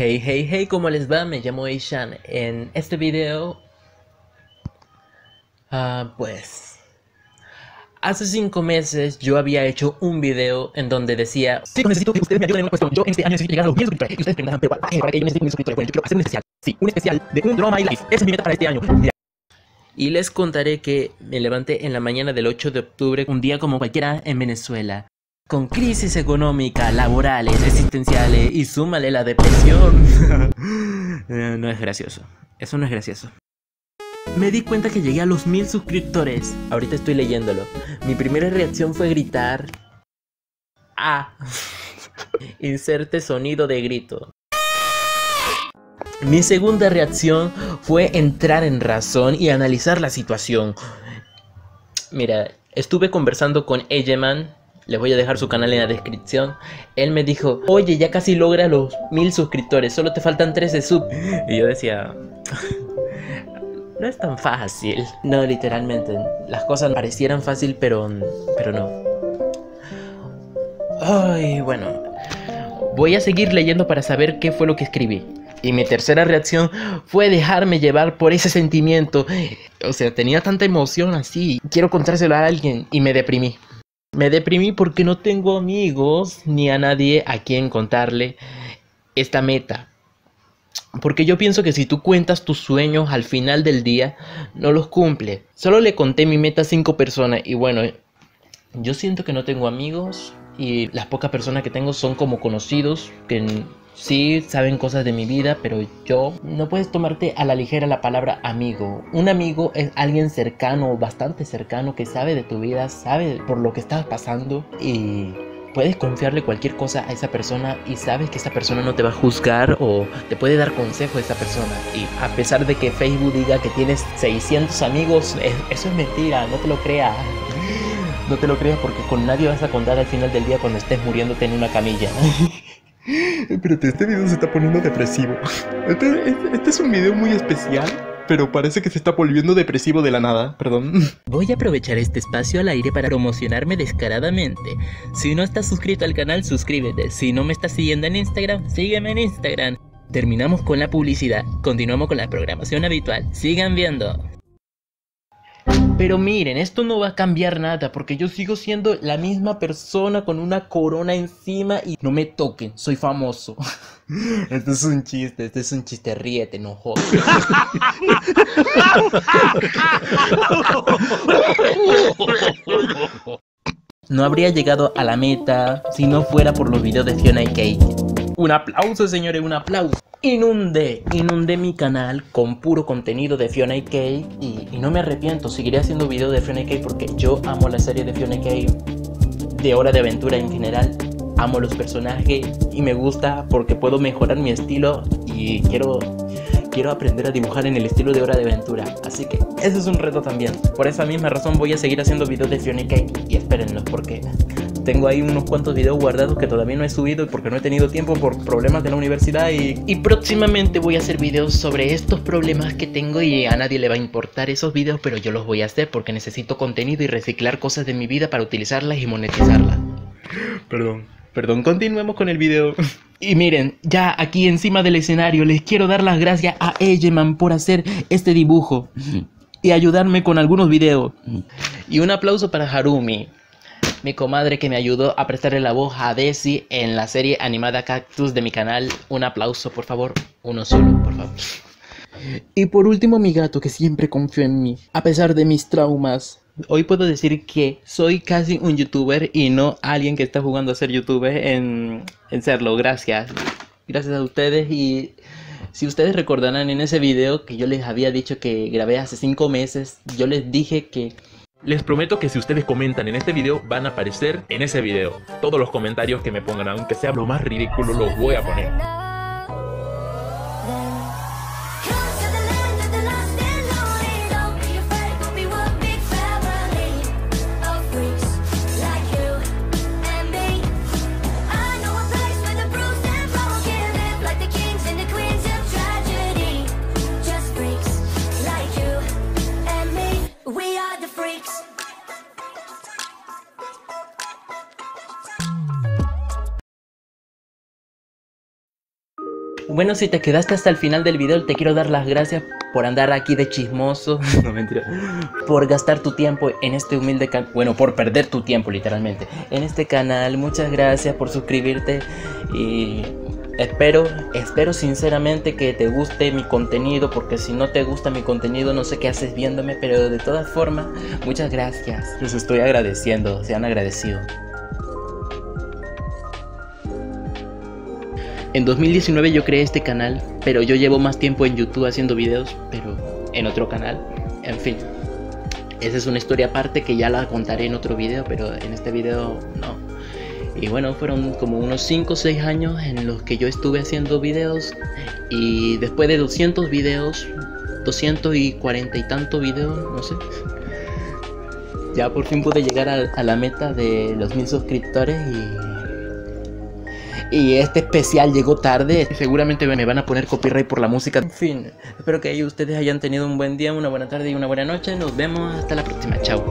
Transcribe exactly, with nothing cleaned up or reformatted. Hey, hey, hey, ¿cómo les va? Me llamo Ishan. En este video, uh, pues, hace cinco meses yo había hecho un video en donde decía: sí, necesito que ustedes me ayuden en una cuestión. Yo en este año necesito llegar a los diez suscriptores. Y ustedes preguntan, pero ¿para qué? Yo necesito mil suscriptores. Bueno, yo quiero hacer un especial. Sí, un especial de un Drama My Life. Esa es mi meta para este año. Mira. Y les contaré que me levanté en la mañana del ocho de octubre, un día como cualquiera en Venezuela, con crisis económica, laborales, existenciales y súmale la depresión. no, no es gracioso, eso no es gracioso. Me di cuenta que llegué a los mil suscriptores. Ahorita estoy leyéndolo. Mi primera reacción fue gritar. Ah. Inserte sonido de grito. Mi segunda reacción fue entrar en razón y analizar la situación. Mira, estuve conversando con Egeman, les voy a dejar su canal en la descripción. Él me dijo: oye, ya casi logra los mil suscriptores, solo te faltan trece sub. Y yo decía, no es tan fácil. No, literalmente, las cosas parecieran fácil, pero, pero no. Ay, bueno, voy a seguir leyendo para saber qué fue lo que escribí. Y mi tercera reacción fue dejarme llevar por ese sentimiento. O sea, tenía tanta emoción así. Quiero contárselo a alguien y me deprimí. Me deprimí porque no tengo amigos ni a nadie a quien contarle esta meta. Porque yo pienso que si tú cuentas tus sueños al final del día, no los cumple. Solo le conté mi meta a cinco personas y bueno, yo siento que no tengo amigos. Y las pocas personas que tengo son como conocidos, que sí saben cosas de mi vida, pero yo... No puedes tomarte a la ligera la palabra amigo. Un amigo es alguien cercano, bastante cercano, que sabe de tu vida, sabe por lo que estás pasando. Y puedes confiarle cualquier cosa a esa persona y sabes que esa persona no te va a juzgar o te puede dar consejo a esa persona. Y a pesar de que Facebook diga que tienes seiscientos amigos, eso es mentira, no te lo creas. No te lo creas porque con nadie vas a contar al final del día cuando estés muriéndote en una camilla. Pero este video se está poniendo depresivo. Este, este, este es un video muy especial, pero parece que se está volviendo depresivo de la nada, perdón. Voy a aprovechar este espacio al aire para promocionarme descaradamente. Si no estás suscrito al canal, suscríbete. Si no me estás siguiendo en Instagram, sígueme en Instagram. Terminamos con la publicidad, continuamos con la programación habitual. Sigan viendo. Pero miren, esto no va a cambiar nada porque yo sigo siendo la misma persona con una corona encima y no me toquen, soy famoso. Este es un chiste, este es un chiste, ríete, no jodas. No habría llegado a la meta si no fuera por los videos de Fionna y Cake. Un aplauso, señores, un aplauso. Inundé, inundé mi canal con puro contenido de Fionna y Cake y, y no me arrepiento, seguiré haciendo videos de Fionna y Cake porque yo amo la serie de Fionna y Cake, de Hora de Aventura en general, amo los personajes y me gusta porque puedo mejorar mi estilo y quiero, quiero aprender a dibujar en el estilo de Hora de Aventura, así que ese es un reto también. Por esa misma razón voy a seguir haciendo videos de Fionna y Cake y espérenlos porque... tengo ahí unos cuantos videos guardados que todavía no he subido porque no he tenido tiempo por problemas de la universidad y, y próximamente voy a hacer videos sobre estos problemas que tengo y a nadie le va a importar esos videos, pero yo los voy a hacer porque necesito contenido y reciclar cosas de mi vida para utilizarlas y monetizarlas. Perdón, perdón, continuemos con el video. Y miren, ya aquí encima del escenario les quiero dar las gracias a Egeman por hacer este dibujo y ayudarme con algunos videos. Y un aplauso para Harumi, mi comadre que me ayudó a prestarle la voz a Desi en la serie animada Cactus de mi canal. Un aplauso, por favor. Uno solo, por favor. Y por último, mi gato que siempre confió en mí, a pesar de mis traumas. Hoy puedo decir que soy casi un youtuber y no alguien que está jugando a ser youtuber en, en serlo. Gracias. Gracias a ustedes y... si ustedes recordarán en ese video que yo les había dicho que grabé hace cinco meses, yo les dije que... les prometo que si ustedes comentan en este video, van a aparecer en ese video. Todos los comentarios que me pongan, aunque sea lo más ridículo, los voy a poner. Bueno, si te quedaste hasta el final del video, te quiero dar las gracias por andar aquí de chismoso. No, mentira. Por gastar tu tiempo en este humilde canal. Bueno, por perder tu tiempo, literalmente, en este canal. Muchas gracias por suscribirte. Y espero, espero sinceramente que te guste mi contenido. Porque si no te gusta mi contenido, no sé qué haces viéndome. Pero de todas formas, muchas gracias. Les estoy agradeciendo, sean agradecidos. En dos mil diecinueve yo creé este canal, pero yo llevo más tiempo en YouTube haciendo videos, pero en otro canal. En fin, esa es una historia aparte que ya la contaré en otro video, pero en este video no. Y bueno, fueron como unos cinco o seis años en los que yo estuve haciendo videos. Y después de doscientos videos, doscientos cuarenta y tanto videos, no sé, ya por fin pude llegar a, a la meta de los mil suscriptores. Y... Y este especial llegó tarde. Seguramente me van a poner copyright por la música. En fin, espero que ustedes hayan tenido un buen día, una buena tarde y una buena noche. Nos vemos hasta la próxima. Chao.